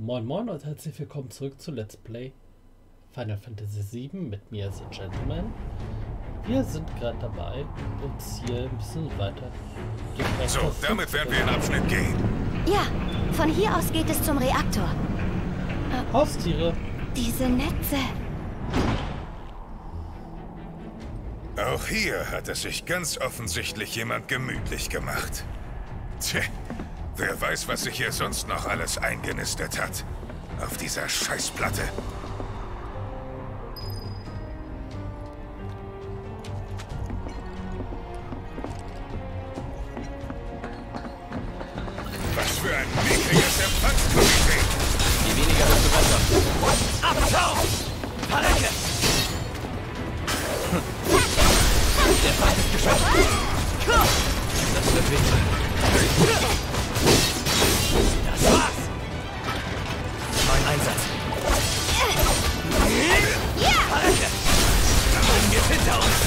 Moin moin und herzlich willkommen zurück zu Let's Play Final Fantasy VII mit mir als Gentleman. Wir sind gerade dabei, uns hier ein bisschen weiter... So, damit werden wir in Abschnitt gehen. Ja, von hier aus geht es zum Reaktor. Haustiere. Diese Netze. Auch hier hat es sich ganz offensichtlich jemand gemütlich gemacht. Tja. Wer weiß, was sich hier sonst noch alles eingenistet hat. Auf dieser Scheißplatte. Was für ein niedriges Empfangskomitee! Je weniger, desto besser. Abtauch! Parecke! Der Fall ist geschafft! Das wird wichtig. Das war's! Mein Einsatz. Ja! Parecke! Da kommen wir hinter uns!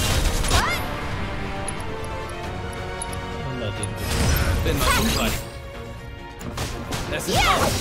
Bin mal unfrei. Es ist aus!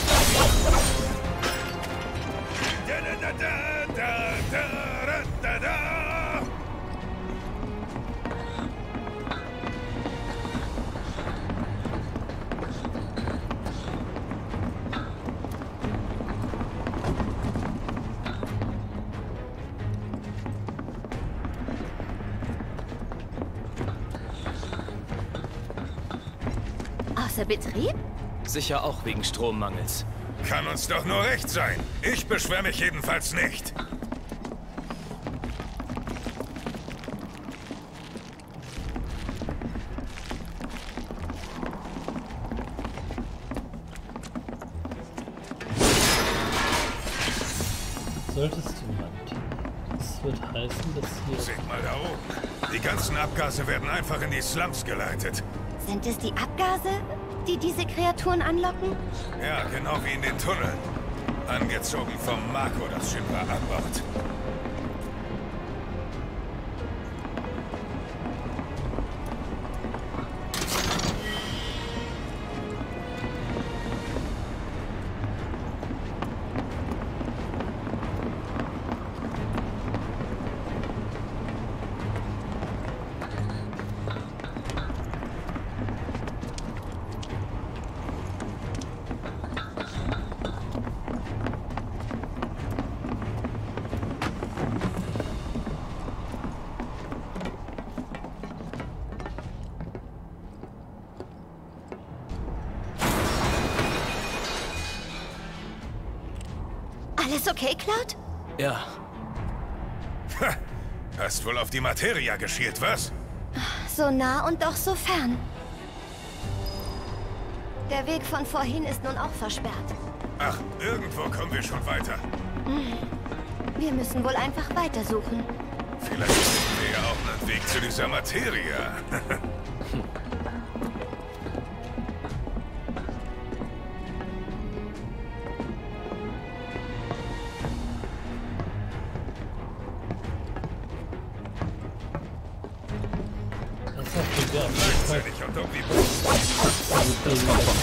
Betrieb? Sicher auch wegen Strommangels. Kann uns doch nur recht sein. Ich beschwere mich jedenfalls nicht. Solltest du, Mann. Das wird heißen, dass hier... Seht mal da oben. Die ganzen Abgase werden einfach in die Slums geleitet. Sind es die Abgase, die diese Kreaturen anlocken? Ja, genau wie in den Tunneln. Angezogen vom Mako, das Shinra anbaut. Alles okay, Cloud? Ja. Ha, hast wohl auf die Materia geschielt, was? So nah und doch so fern. Der Weg von vorhin ist nun auch versperrt. Ach, irgendwo kommen wir schon weiter. Wir müssen wohl einfach weitersuchen. Vielleicht finden wir ja auch einen Weg zu dieser Materia.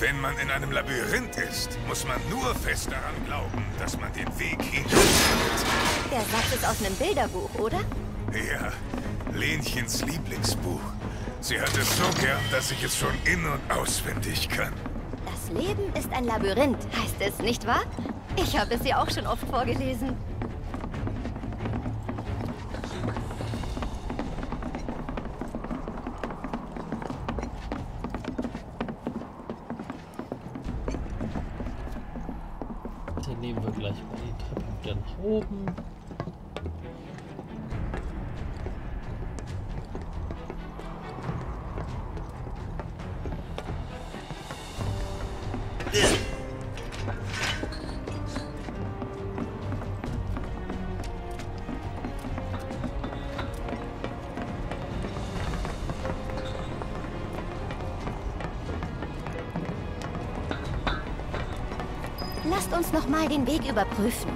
Wenn man in einem Labyrinth ist, muss man nur fest daran glauben, dass man den Weg hinaus findet. Der Satz ist aus einem Bilderbuch, oder? Ja, Lenchens Lieblingsbuch. Sie hat es so gern, dass ich es schon in- und auswendig kann. Das Leben ist ein Labyrinth, heißt es, nicht wahr? Ich habe es ja auch schon oft vorgelesen. Oben. Lasst uns nochmal den Weg überprüfen.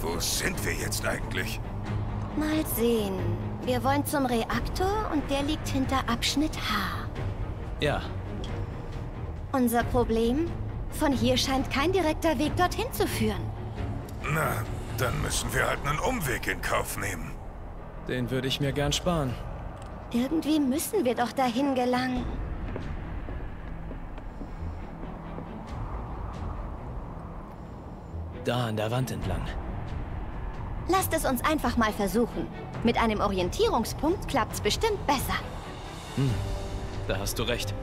Wo sind wir jetzt eigentlich? Mal sehen. Wir wollen zum Reaktor und der liegt hinter Abschnitt H. Ja. Unser Problem? Von hier scheint kein direkter Weg dorthin zu führen. Na, dann müssen wir halt einen Umweg in Kauf nehmen. Den würde ich mir gern sparen. Irgendwie müssen wir doch dahin gelangen. Da an der Wand entlang. Lasst es uns einfach mal versuchen. Mit einem Orientierungspunkt klappt's bestimmt besser. Hm, da hast du recht.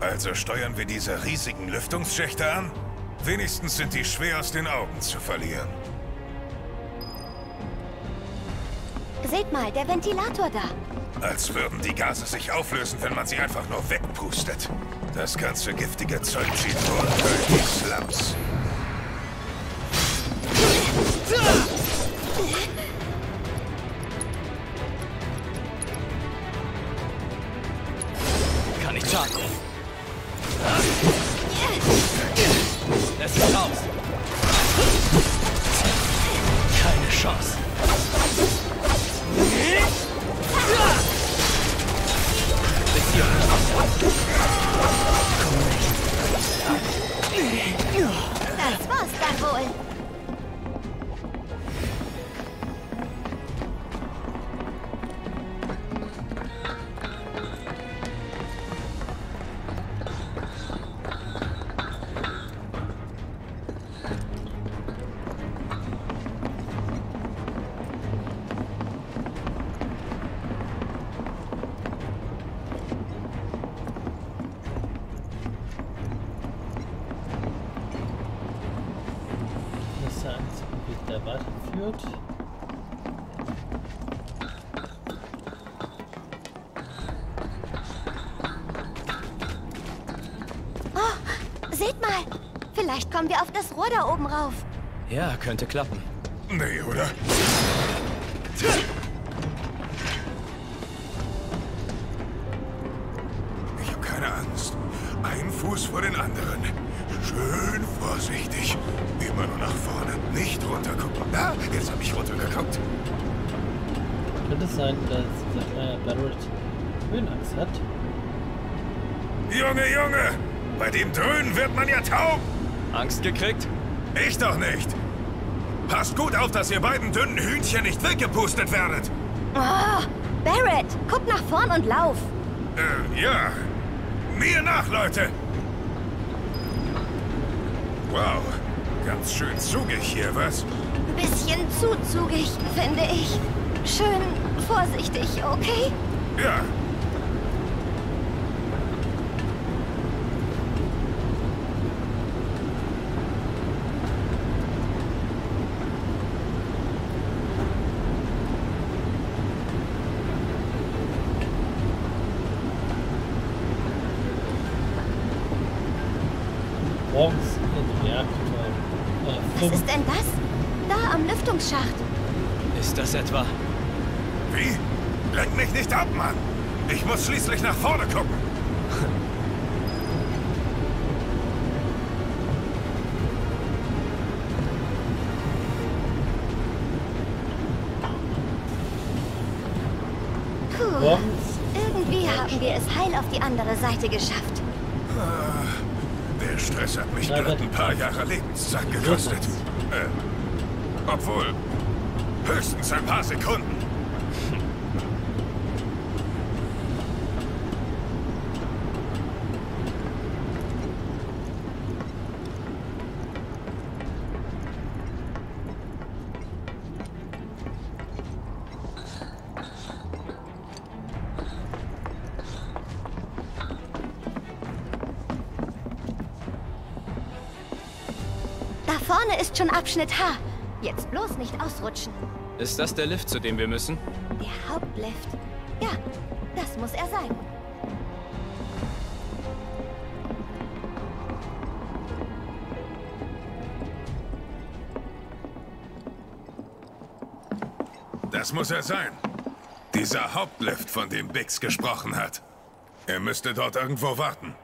Also steuern wir diese riesigen Lüftungsschächte an? Wenigstens sind die schwer aus den Augen zu verlieren. Seht mal, der Ventilator da. Als würden die Gase sich auflösen, wenn man sie einfach nur wegpustet. Das ganze giftige Zeug zieht nur durch die Slums. Kann nicht schaden. Es ist raus. Keine Chance. Das war's dann wohl. Vielleicht kommen wir auf das Rohr da oben rauf. Ja, könnte klappen. Nee, oder? Ich habe keine Angst. Ein Fuß vor den anderen. Schön vorsichtig. Immer nur nach vorne. Nicht runtergucken. Na, jetzt habe ich runtergeguckt. Könnte es sein, dass dieser kleine Barrett Höhenangst hat? Junge, Junge! Bei dem Dröhnen wird man ja taub. Angst gekriegt? Ich doch nicht. Passt gut auf, dass ihr beiden dünnen Hühnchen nicht weggepustet werdet. Oh, Barrett, guck nach vorn und lauf. Ja. Mir nach, Leute. Wow, ganz schön zugig hier, was? Bisschen zu zugig, finde ich. Schön vorsichtig, okay? Ja. Was ist denn das? Da am Lüftungsschacht. Ist das etwa... Wie? Lenk mich nicht ab, Mann! Ich muss schließlich nach vorne gucken. Puh, irgendwie haben wir es heil auf die andere Seite geschafft. Der Stress hat mich gerade ein paar Jahre Lebenszeit gekostet. Obwohl, höchstens ein paar Sekunden. Schon Abschnitt H. Jetzt bloß nicht ausrutschen. Ist das der Lift, zu dem wir müssen? Der Hauptlift. Ja, das muss er sein. Das muss er sein. Dieser Hauptlift, von dem Bix gesprochen hat. Er müsste dort irgendwo warten.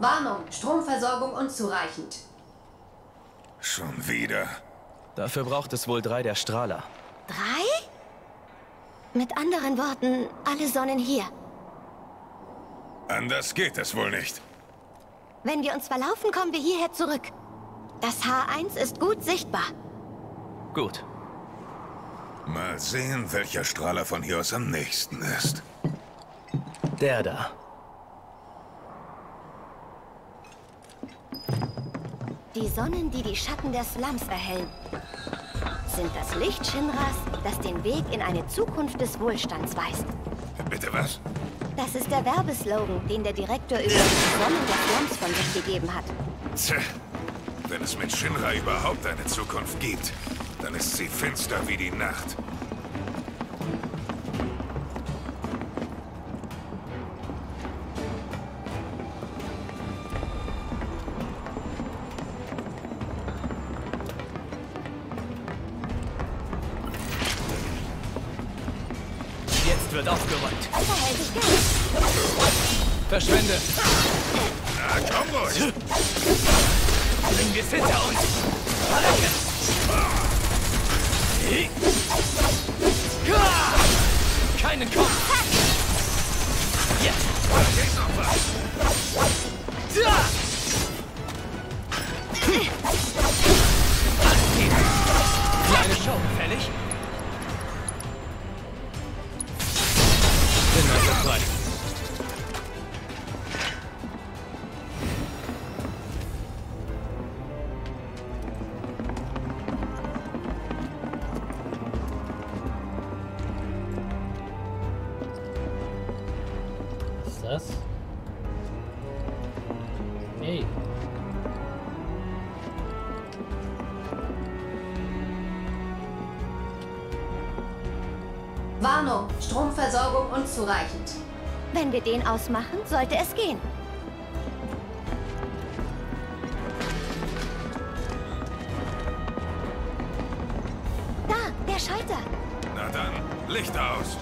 Warnung, Stromversorgung unzureichend. Schon wieder. Dafür braucht es wohl 3 der Strahler. 3? Mit anderen Worten, alle Sonnen hier. Anders geht es wohl nicht. Wenn wir uns verlaufen, kommen wir hierher zurück. Das H1 ist gut sichtbar. Gut. Mal sehen, welcher Strahler von hier aus am nächsten ist. Der da. Die Sonnen, die die Schatten der Slums erhellen, sind das Licht Shinras, das den Weg in eine Zukunft des Wohlstands weist. Bitte was? Das ist der Werbeslogan, den der Direktor über die Sonnen der Slums von sich gegeben hat. Tja, wenn es mit Shinra überhaupt eine Zukunft gibt, dann ist sie finster wie die Nacht. Wird aufgeräumt. Verschwinde. Na, komm ruhig. Bringen wir es hinter uns. Keinen Kopf. Jetzt. Kleine Show, fällig? Ist das? Hey. Warnung, Stromversorgung unzureichend. Wenn wir den ausmachen, sollte es gehen. Da, der Schalter. Na dann, Licht aus.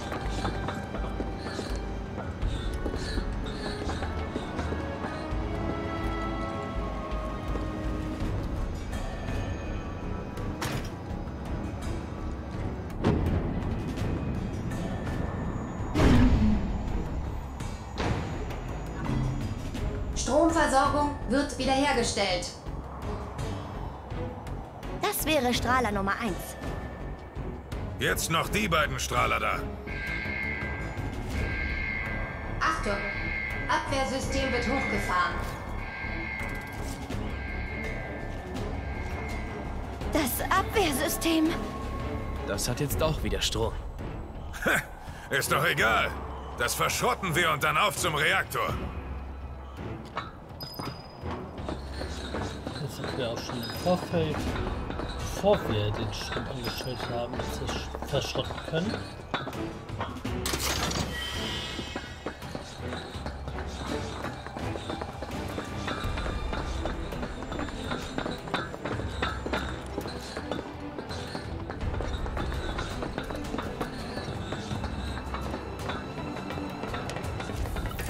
Stromversorgung wird wiederhergestellt. Das wäre Strahler Nummer 1. Jetzt noch die beiden Strahler da. Achtung! Abwehrsystem wird hochgefahren. Das Abwehrsystem. Das hat jetzt auch wieder Strom. Ist doch egal. Das verschrotten wir und dann auf zum Reaktor. Auch schon im Vorfeld, bevor wir den Strom angeschaltet haben, dass wir verschrotten können.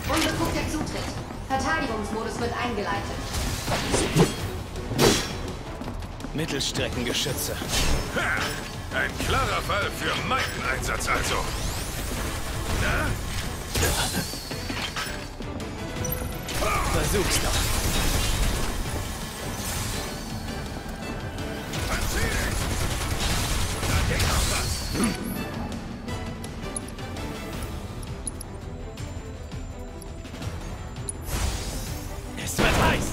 Unbefugter Zutritt. Verteidigungsmodus wird eingeleitet. Mittelstreckengeschütze. Ha, ein klarer Fall für meinen Einsatz also. Na? Versuch's doch. Da geht noch was. Es wird heiß.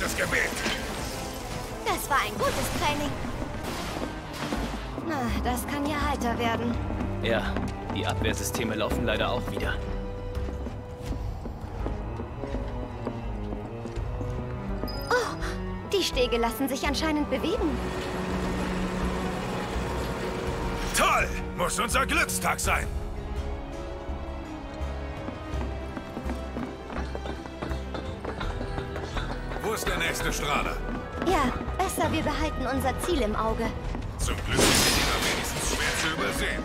Das Gebet. Das war ein gutes Training. Na, das kann ja heiter werden. Ja, die Abwehrsysteme laufen leider auch wieder. Oh, die Stege lassen sich anscheinend bewegen. Toll! Muss unser Glückstag sein. Wo ist der nächste Strahler? Ja, besser, wir behalten unser Ziel im Auge. Zum Glück ist die Dinger wenigstens schwer zu übersehen.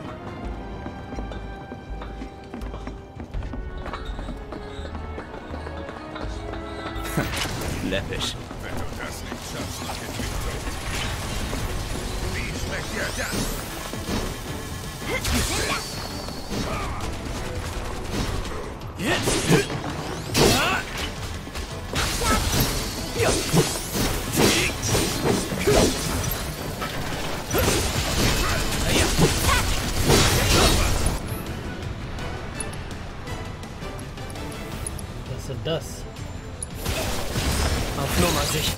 Läppisch. Wenn du das nicht schaffst, mach ich mich tot. Wie schmeckt dir das? Jetzt! Das. Auf Nummer sich.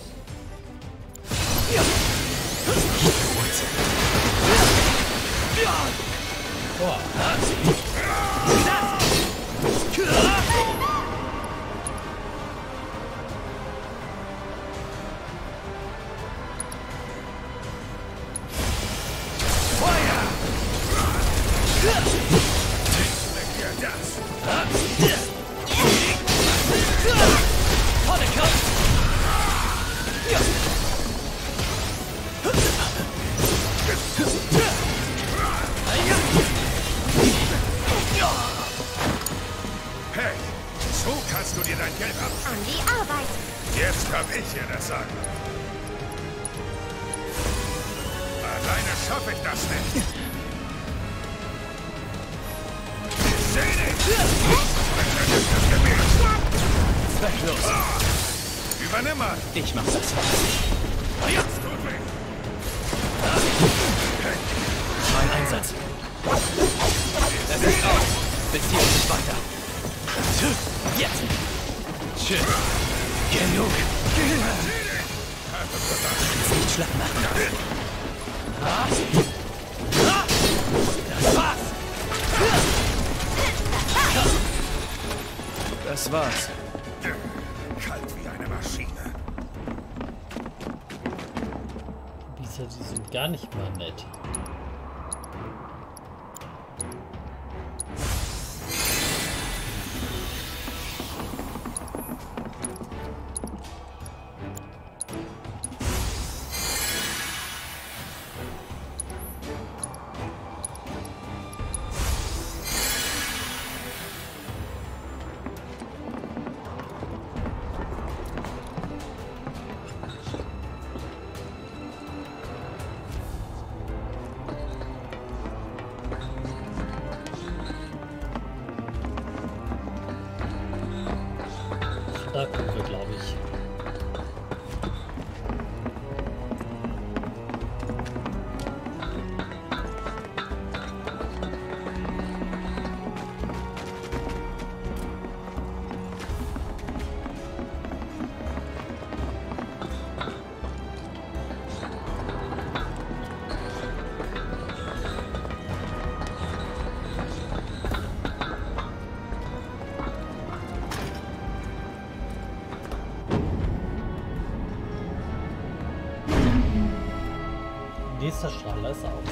Ich mach das. Mein Einsatz. Das ist aus. Beziehe dich weiter. Jetzt. Schön. Genug. Das ist nicht schlapp machen. Das war's. Das war's. Die sind gar nicht mal nett. Der Strahler ist aus.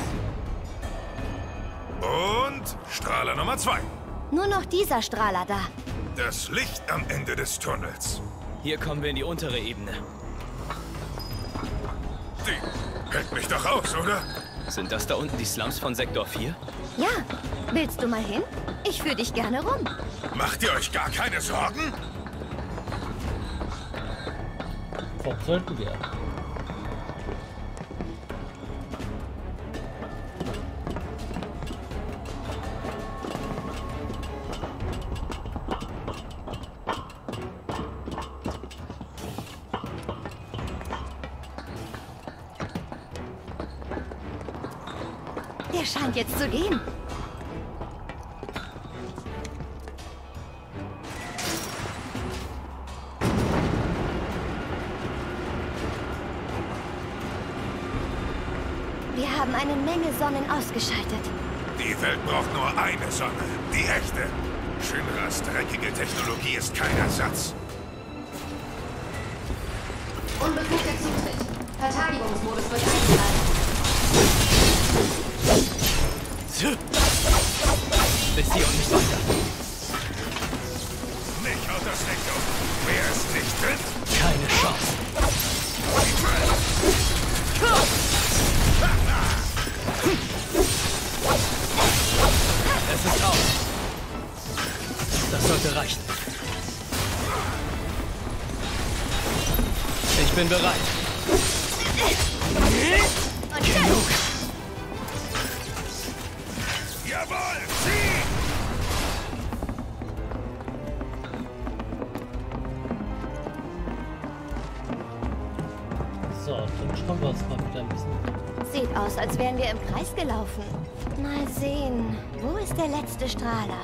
Und Strahler Nummer 2. Nur noch dieser Strahler da. Das Licht am Ende des Tunnels. Hier kommen wir in die untere Ebene. Die hält mich doch aus, oder? Sind das da unten die Slums von Sektor 4? Ja. Willst du mal hin? Ich führe dich gerne rum. Macht ihr euch gar keine Sorgen? Warum sollten wir? Scheint jetzt zu gehen. Wir haben eine Menge Sonnen ausgeschaltet. Die Welt braucht nur eine Sonne, die echte. Shinras dreckige Technologie ist kein Ersatz. Unbefugter Zutritt. Verteidigungsmodus wird eingeleitet. Bis hier und nicht weiter. Nicht auf das Licht auf. Wer ist nicht drin? Keine Chance. Es ist aus. Das sollte reichen. Ich bin bereit. Genug. Jawohl, sieh! So, dann schauen wir uns mal wieder ein bisschen. Sieht aus, als wären wir im Kreis gelaufen. Mal sehen, wo ist der letzte Strahler?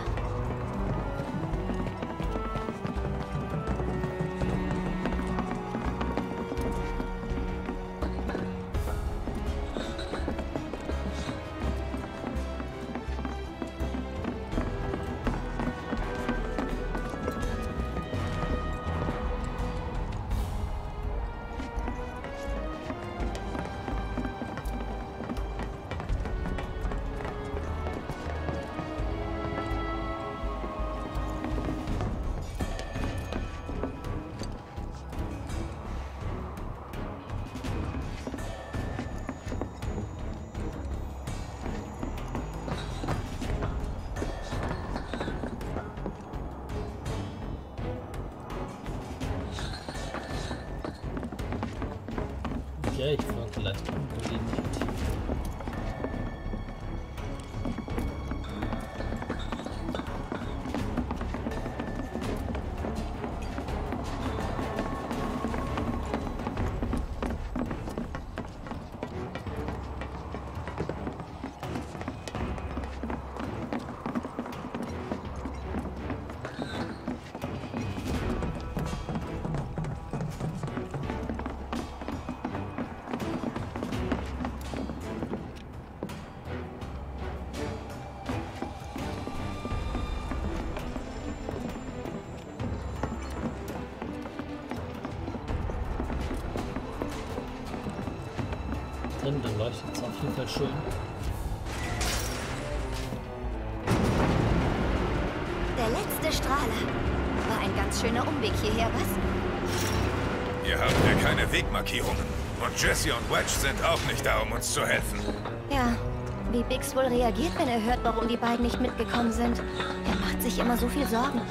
Dann leuchtet es auf jeden Fall schön. Der letzte Strahler. War ein ganz schöner Umweg hierher, was? Ihr habt ja keine Wegmarkierungen. Und Jesse und Wedge sind auch nicht da, um uns zu helfen. Ja, wie Biggs wohl reagiert, wenn er hört, warum die beiden nicht mitgekommen sind. Er macht sich immer so viel Sorgen.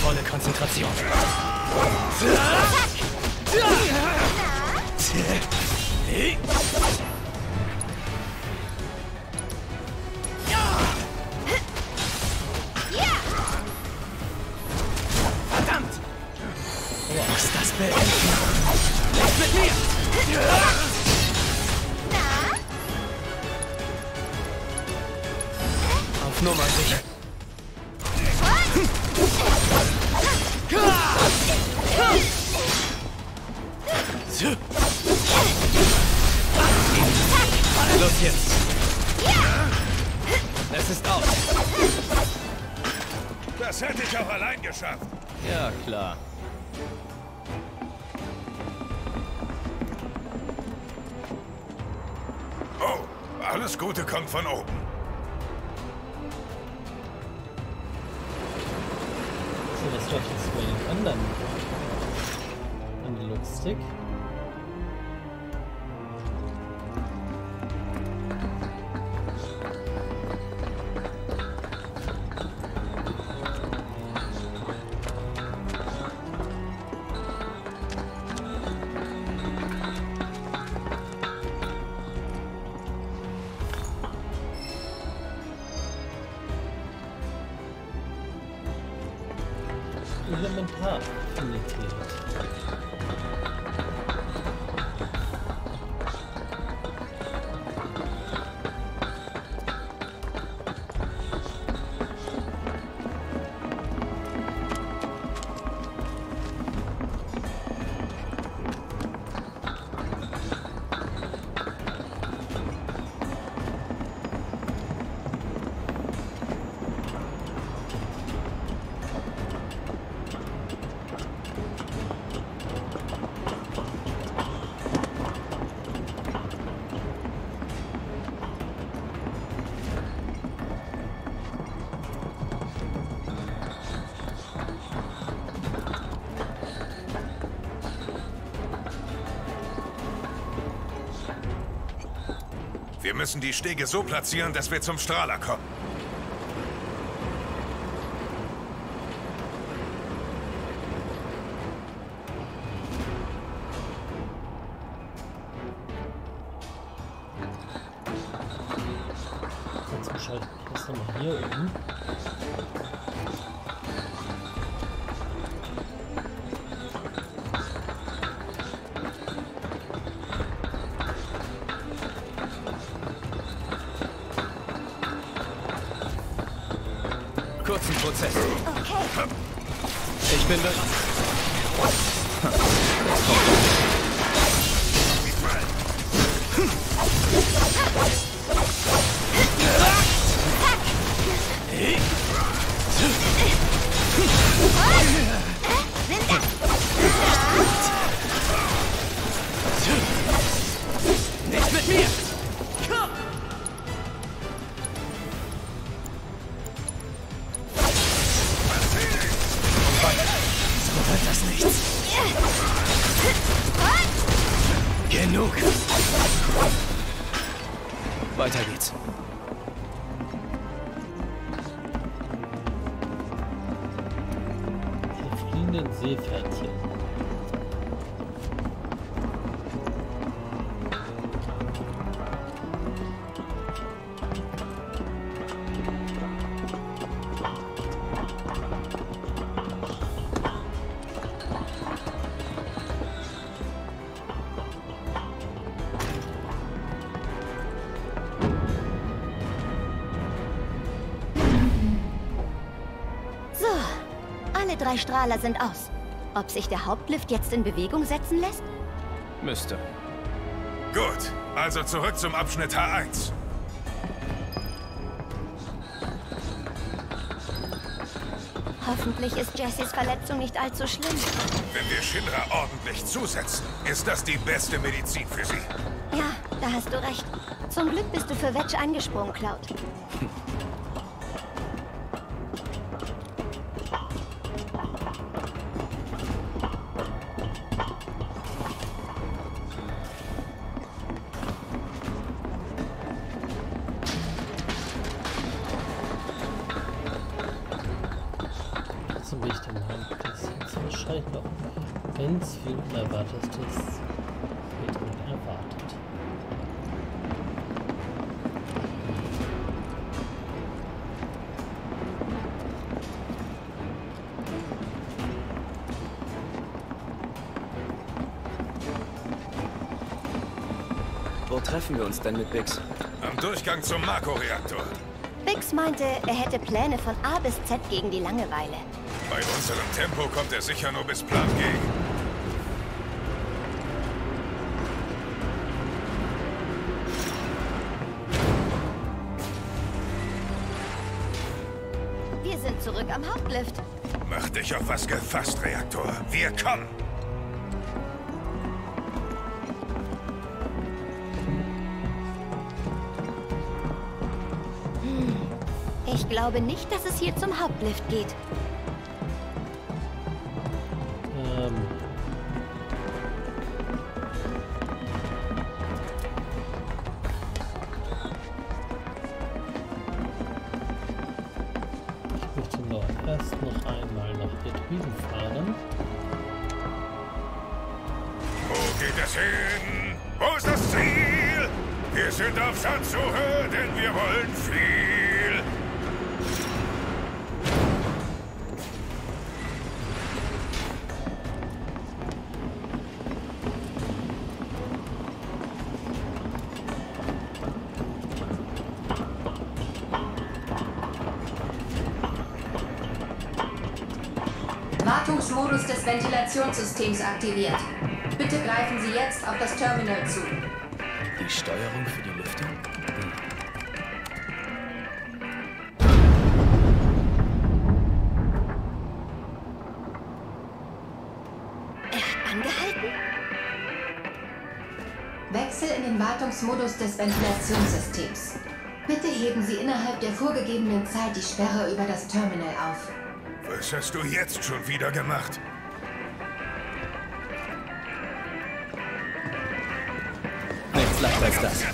Volle Konzentration. Wir müssen die Stege so platzieren, dass wir zum Strahler kommen. Ganz Bescheid. Was haben wir hier oben? Drei Strahler sind aus. Ob sich der Hauptlift jetzt in Bewegung setzen lässt? Müsste. Gut, also zurück zum Abschnitt H1. Hoffentlich ist Jessys Verletzung nicht allzu schlimm. Wenn wir Shinra ordentlich zusetzen, ist das die beste Medizin für sie. Ja, da hast du recht. Zum Glück bist du für Wedge eingesprungen, Cloud. Ganz viel unerwartetes mit Wo treffen wir uns denn mit Bix? Am Durchgang zum Mako-Reaktor. Bix meinte, er hätte Pläne von A bis Z gegen die Langeweile. Bei unserem Tempo kommt er sicher nur bis Plan G. Wir sind zurück am Hauptlift. Mach dich auf was gefasst, Reaktor. Wir kommen! Ich glaube nicht, dass es hier zum Hauptlift geht. Ich möchte noch erst noch einmal nach hier drüben fahren. Wo geht es hin? Wo ist das Ziel? Wir sind auf Schatzsuche, denn wir wollen fliehen. Wartungsmodus des Ventilationssystems aktiviert. Bitte greifen Sie jetzt auf das Terminal zu. Die Steuerung für die Lüftung? Er hat angehalten? Wechsel in den Wartungsmodus des Ventilationssystems. Bitte heben Sie innerhalb der vorgegebenen Zeit die Sperre über das Terminal auf. Was hast du jetzt schon wieder gemacht? Nichts leichter als das.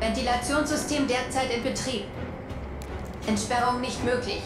Ventilationssystem derzeit in Betrieb. Entsperrung nicht möglich.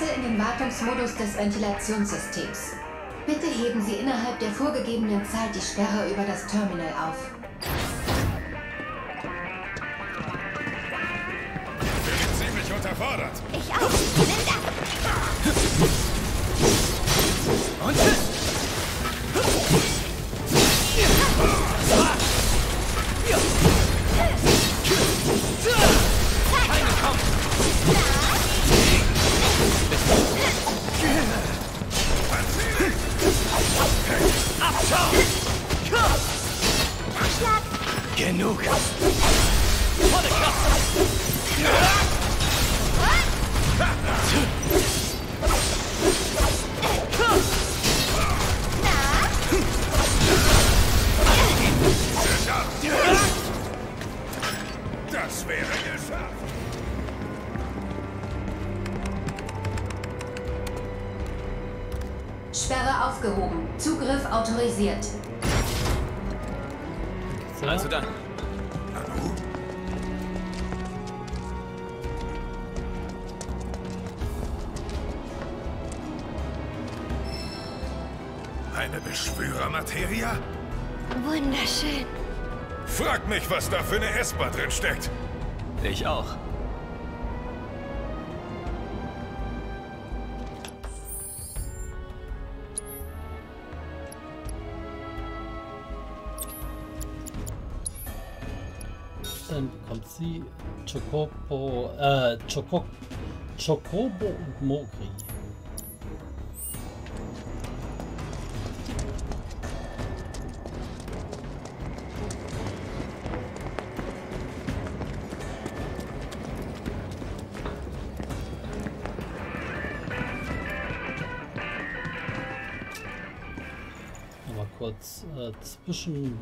Wechsel in den Wartungsmodus des Ventilationssystems. Bitte heben Sie innerhalb der vorgegebenen Zeit die Sperre über das Terminal auf. Ich bin ziemlich unterfordert. Ich auch. Linda. Und tschüss. Genug. Das wäre geschafft. Sperre aufgehoben. Zugriff autorisiert. So. Also dann. Hallo? Eine Beschwörer-Materia? Wunderschön. Frag mich, was da für eine S-Bahn drin steckt. Ich auch. Dann kommt sie, Chocobo, Chocobo und Mogri. Nochmal kurz zwischen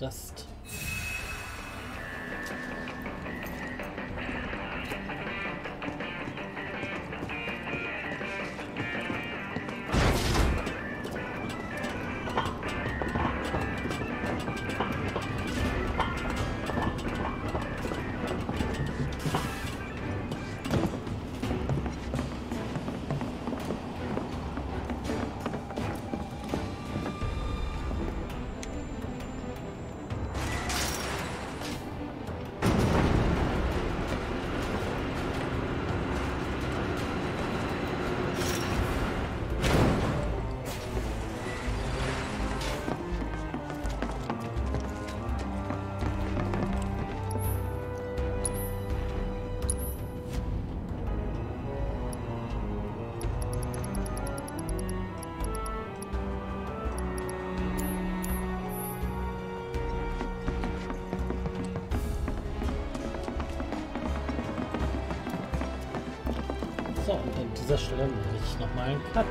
Rest. So, und an dieser Stelle mache ich nochmal einen Cut.